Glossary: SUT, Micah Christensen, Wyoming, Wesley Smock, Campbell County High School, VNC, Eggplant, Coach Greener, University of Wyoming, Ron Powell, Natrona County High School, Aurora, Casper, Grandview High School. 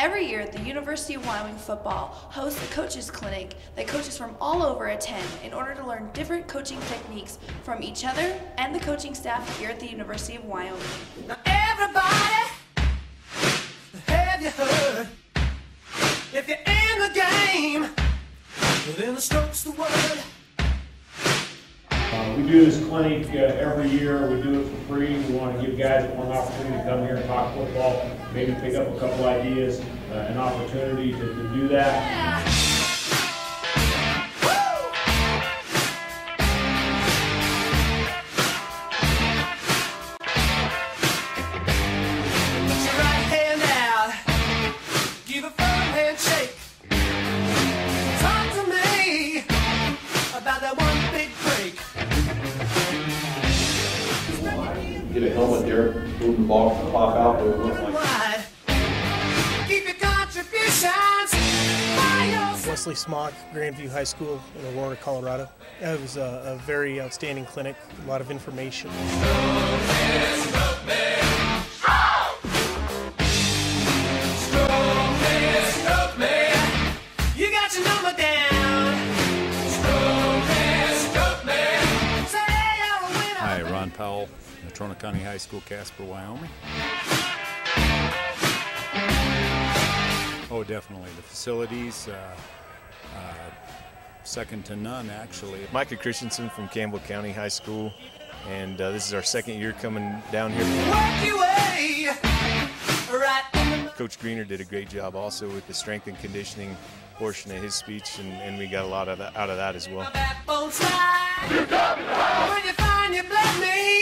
Every year, the University of Wyoming football hosts a coaches clinic that coaches from all over attend in order to learn different coaching techniques from each other and the coaching staff here at the University of Wyoming. Now everybody, have you heard? If you're in the game, well then the stroke's the word. We do this clinic every year. We do it for free. We want to give guys that want an opportunity to come here and talk football, maybe pick up a couple ideas, an opportunity to do that. Yeah. Get a helmet there, move the ball, pop out, but it looks like. Keep your contributions by yourself. Wesley Smock, Grandview High School in Aurora, Colorado. It was a very outstanding clinic, a lot of information. Hi, Ron Powell, Natrona County High School, Casper, Wyoming. Oh, definitely. The facilities, second to none, actually. Micah Christensen from Campbell County High School, and this is our second year coming down here. Coach Greener did a great job also with the strength and conditioning portion of his speech, and we got a lot out of that as well. You got it. When you find you bless me.